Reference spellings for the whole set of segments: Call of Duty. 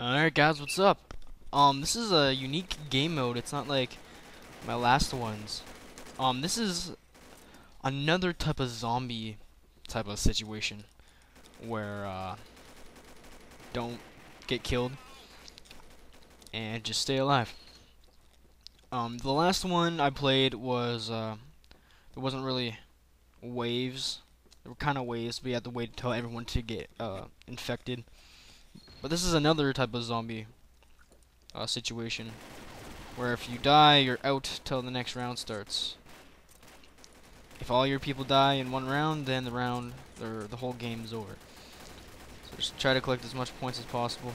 Alright guys, what's up? This is a unique game mode. It's not like my last ones. This is another type of zombie type of situation where don't get killed and just stay alive. The last one I played was it wasn't really waves. There were kind of waves, but you had to wait until everyone to get infected. But this is another type of zombie situation, where if you die, you're out till the next round starts. If all your people die in one round, then the round, or the whole game's over. So just try to collect as much points as possible.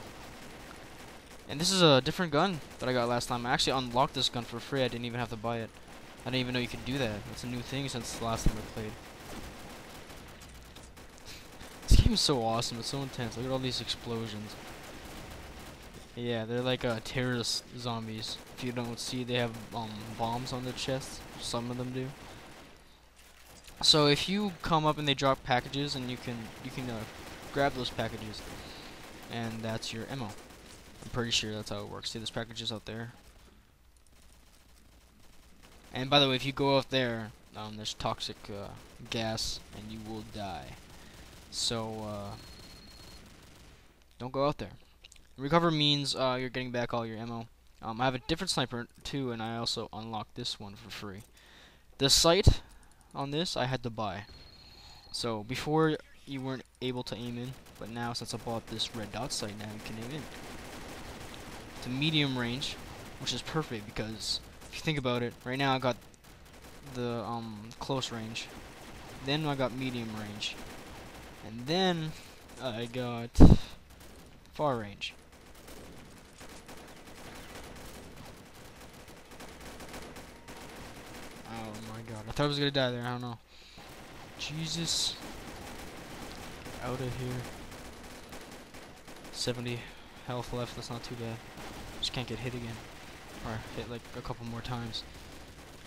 And this is a different gun that I got last time. I actually unlocked this gun for free. I didn't even have to buy it. I didn't even know you could do that. That's a new thing since the last time I played. This game is so awesome. It's so intense. Look at all these explosions. Yeah, they're like terrorist zombies. If you don't see, they have bombs on their chests. Some of them do. So if you come up and they drop packages, and you can grab those packages, and that's your ammo. I'm pretty sure that's how it works. See, there's packages out there. And by the way, if you go out there, there's toxic gas, and you will die. So don't go out there. Recover means you're getting back all your ammo. I have a different sniper too, and I also unlocked this one for free. The sight on this I had to buy. So before you weren't able to aim in, but now since I bought this red dot sight, now you can aim in. It's a medium range, which is perfect because if you think about it, right now I got the close range, then I got medium range, and then I got far range. Oh my god, I thought I was gonna die there, I don't know. Jesus. Get out of here. 70 health left, that's not too bad. Just can't get hit again. Or hit like a couple more times.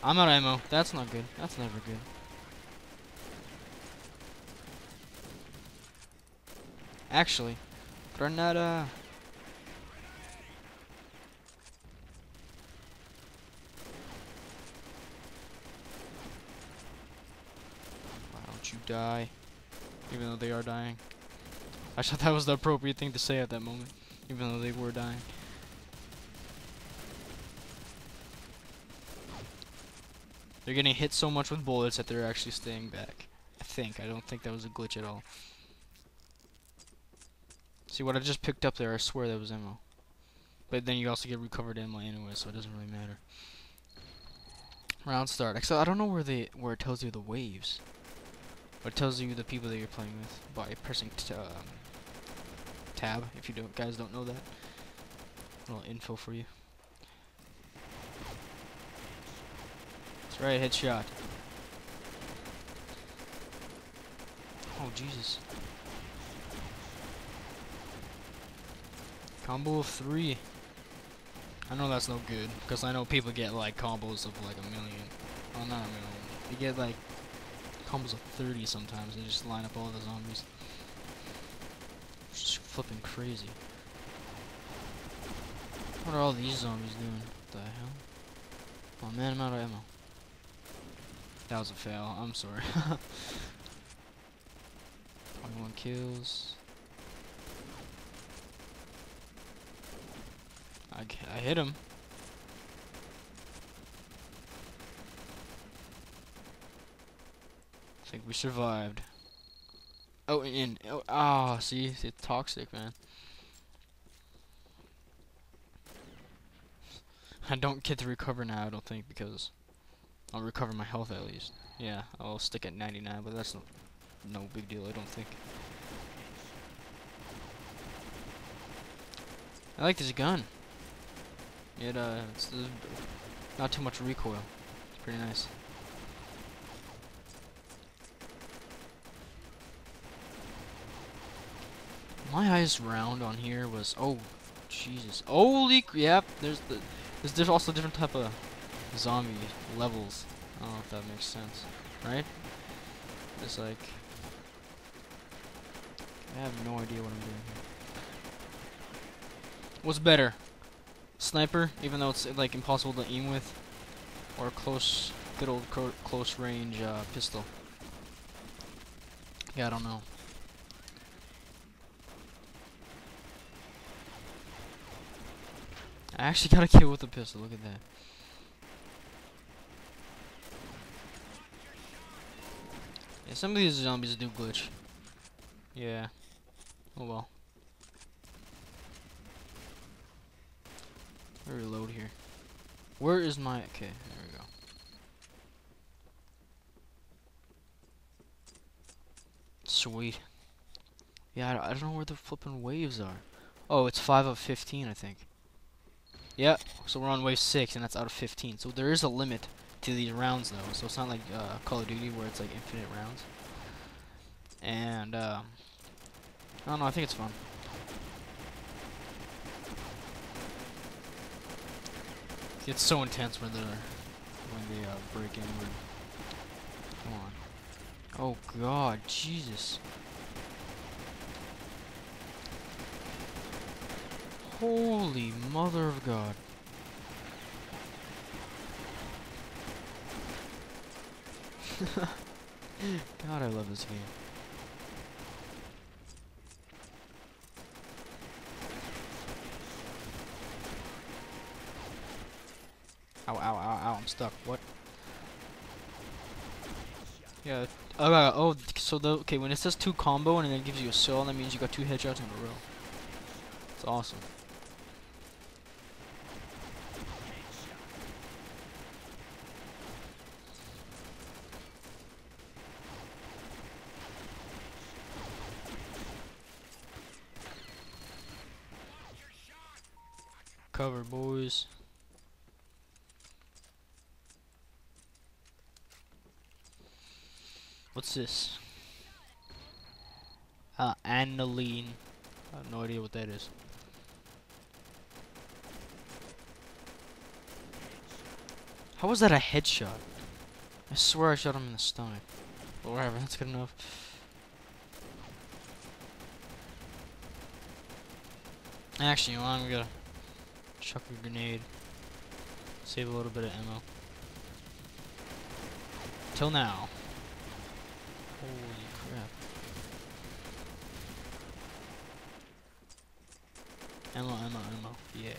I'm out of ammo, that's not good, that's never good. Actually, Granada. Why don't you die? Even though they are dying. I thought that was the appropriate thing to say at that moment, even though they were dying. They're getting hit so much with bullets that they're actually staying back. I don't think that was a glitch at all. See what I just picked up there, I swear that was ammo. But then you also get recovered ammo anyway, so it doesn't really matter. Round start. Except I don't know where it tells you the waves. But it tells you the people that you're playing with by pressing tab, if you guys don't know that. A little info for you. That's right, headshot. Oh Jesus. Combo of 3. I know that's no good, because I know people get like combos of like 1 million. Oh, not 1 million. They get like combos of 30 sometimes. They just line up all the zombies. It's just flipping crazy. What are all these zombies doing? What the hell? Oh man, I'm out of ammo. That was a fail. I'm sorry. 21 kills. I hit him. I think we survived. Oh, and oh, ah, see, it's toxic, man. I don't get to recover now, I don't think, because I'll recover my health at least. Yeah, I'll stick at 99, but that's no big deal, I don't think. I like this gun. It's not too much recoil. It's pretty nice. My highest round on here was, oh Jesus, holy crap! There's also different type of zombie levels. I don't know if that makes sense, right? It's like I have no idea what I'm doing here. What's better? Sniper, even though it's like impossible to aim with, or close, good old close range pistol? Yeah, I don't know. I actually got a kill with a pistol, look at that. Yeah, some of these zombies do glitch. Yeah. Oh well. Reload here. Where is my... Okay, there we go. Sweet. Yeah, I don't know where the flipping waves are. Oh, it's 5 of 15, I think. Yep, so we're on wave 6, and that's out of 15. So there is a limit to these rounds, though. So it's not like Call of Duty, where it's like infinite rounds. And, I don't know, I think it's fun. It's so intense when they break inward. Come on. Oh God, Jesus. Holy mother of God. God, I love this game. Ow, ow, ow, ow, I'm stuck. What? Yeah. Oh, so the... Okay, when it says 2 combo and then it gives you a cell, that means you got 2 headshots in a row. It's awesome. Cover, boys. What's this? Aniline. I have no idea what that is. How was that a headshot? I swear I shot him in the stomach. But whatever, that's good enough. Actually, you know, I'm gonna chuck a grenade. Save a little bit of ammo. Till now. Holy crap. Ammo, yeah.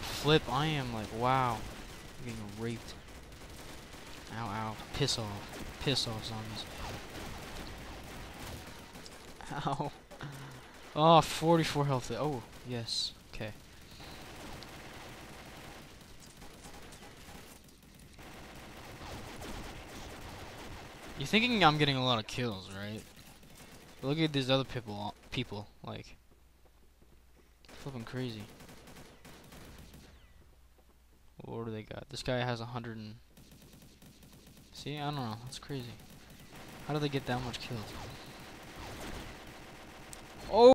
Flip, I am like, wow. I'm getting raped. Ow, ow. Piss off. Piss off, zombies. Ow. Oh, 44 health. Oh, yes. Okay. You're thinking I'm getting a lot of kills, right? Look at these other people like flipping crazy. What do they got? This guy has 100 and... See, I don't know. That's crazy. How do they get that much kills?